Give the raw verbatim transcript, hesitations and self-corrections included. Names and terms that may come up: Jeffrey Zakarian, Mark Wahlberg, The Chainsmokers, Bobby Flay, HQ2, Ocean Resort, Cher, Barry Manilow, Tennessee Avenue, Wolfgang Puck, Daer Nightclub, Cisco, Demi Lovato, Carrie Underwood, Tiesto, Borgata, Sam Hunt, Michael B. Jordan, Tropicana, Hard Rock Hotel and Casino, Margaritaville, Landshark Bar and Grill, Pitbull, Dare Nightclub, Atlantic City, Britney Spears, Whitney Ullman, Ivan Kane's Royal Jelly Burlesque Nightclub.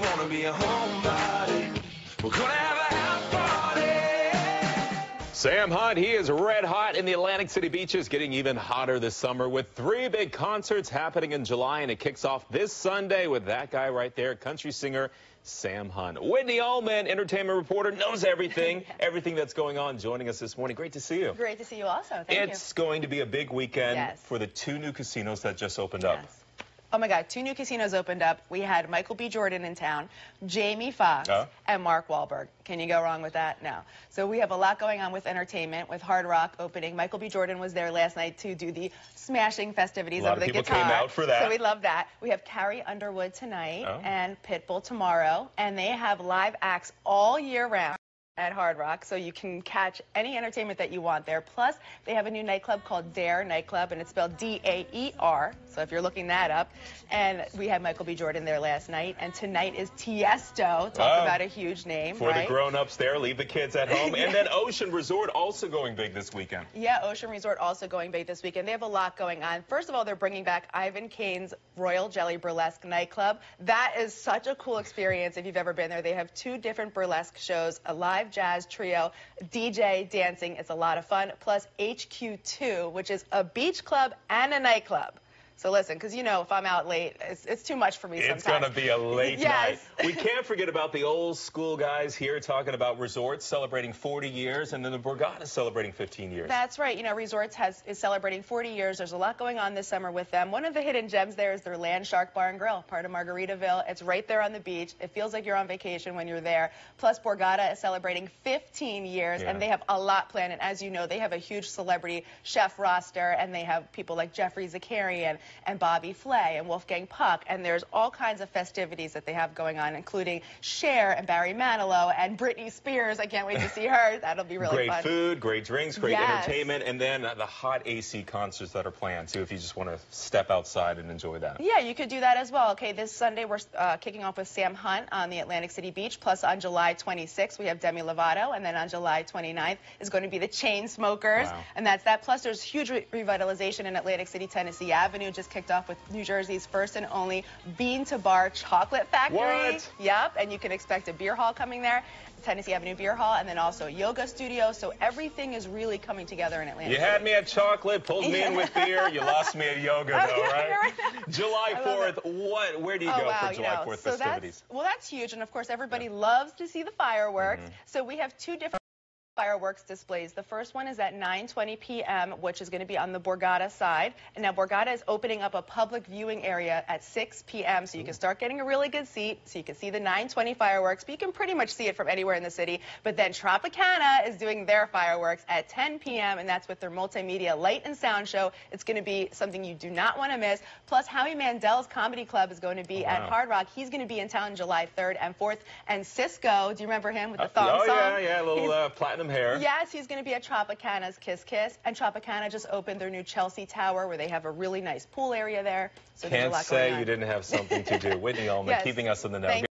you wanna be a homebody, we're gonna have a house party. Sam Hunt, he is red hot in the Atlantic City beaches, getting even hotter this summer with three big concerts happening in July, and it kicks off this Sunday with that guy right there, country singer Sam Hunt. Whitney Ullman, entertainment reporter, knows everything, yeah. everything that's going on, joining us this morning. Great to see you. Great to see you also. Thank it's you. It's going to be a big weekend yes. for the two new casinos that just opened yes. up. Oh my God, two new casinos opened up. We had Michael B. Jordan in town, Jamie Foxx, uh-huh. and Mark Wahlberg. Can you go wrong with that? No. So we have a lot going on with entertainment, with Hard Rock opening. Michael B. Jordan was there last night to do the smashing festivities of the guitar. A lot of people came out for that. So we love that. We have Carrie Underwood tonight oh. and Pitbull tomorrow, and they have live acts all year round at Hard Rock, so you can catch any entertainment that you want there. Plus, they have a new nightclub called Dare Nightclub, and it's spelled D A E R, so if you're looking that up. And we had Michael B. Jordan there last night, and tonight is Tiesto. Talk wow. about a huge name, For right? the grown-ups there, leave the kids at home. yeah. And then Ocean Resort also going big this weekend. Yeah, Ocean Resort also going big this weekend. They have a lot going on. First of all, they're bringing back Ivan Kane's Royal Jelly Burlesque Nightclub. That is such a cool experience if you've ever been there. They have two different burlesque shows, a live jazz trio, D J, dancing. It's a lot of fun. Plus H Q two, which is a beach club and a nightclub. So listen, because you know if I'm out late, it's, it's too much for me sometimes. It's going to be a late yes. night. We can't forget about the old school guys here talking about resorts celebrating forty years, and then the Borgata celebrating fifteen years. That's right. You know, resorts has is celebrating forty years. There's a lot going on this summer with them. One of the hidden gems there is their Landshark Bar and Grill, part of Margaritaville. It's right there on the beach. It feels like you're on vacation when you're there. Plus, Borgata is celebrating fifteen years, yeah. and they have a lot planned. And as you know, they have a huge celebrity chef roster, and they have people like Jeffrey Zakarian and Bobby Flay and Wolfgang Puck, and there's all kinds of festivities that they have going on, including Cher and Barry Manilow and Britney Spears. I can't wait to see her. That'll be really great fun. Great food, great drinks, great yes. entertainment, and then the hot A C concerts that are planned, too, if you just want to step outside and enjoy that. Yeah, you could do that as well. Okay, this Sunday we're uh, kicking off with Sam Hunt on the Atlantic City Beach, plus on July twenty-sixth we have Demi Lovato, and then on July twenty-ninth is going to be the Chainsmokers, wow. and that's that. Plus there's huge re revitalization in Atlantic City, Tennessee Avenue, just kicked off with New Jersey's first and only bean-to-bar chocolate factory. What? Yep, and you can expect a beer hall coming there, Tennessee Avenue Beer Hall, and then also a yoga studio. So everything is really coming together in Atlanta. You City. Had me at chocolate, pulled me in with beer, you lost me at yoga, though, oh, yeah, right? right July fourth, what? Where do you oh, go wow, for July you know, fourth so festivities? That's, well, that's huge, and of course, everybody yeah. loves to see the fireworks. Mm-hmm. So we have two different fireworks displays. The first one is at nine twenty p m, which is going to be on the Borgata side. And now Borgata is opening up a public viewing area at six p m, so you can start getting a really good seat, so you can see the nine twenty fireworks, but you can pretty much see it from anywhere in the city. But then Tropicana is doing their fireworks at ten p m, and that's with their multimedia light and sound show. It's going to be something you do not want to miss. Plus, Howie Mandel's Comedy Club is going to be oh, wow. at Hard Rock. He's going to be in town July third and fourth. And Cisco, do you remember him with the thong oh, song? Oh, yeah, yeah, a little uh, platinum hair. Yes, he's going to be at Tropicana's Kiss Kiss, and Tropicana just opened their new Chelsea Tower, where they have a really nice pool area there. So Can't there's a lot say going on. You didn't have something to do. Whitney Ullman yes. keeping us in the know. Thank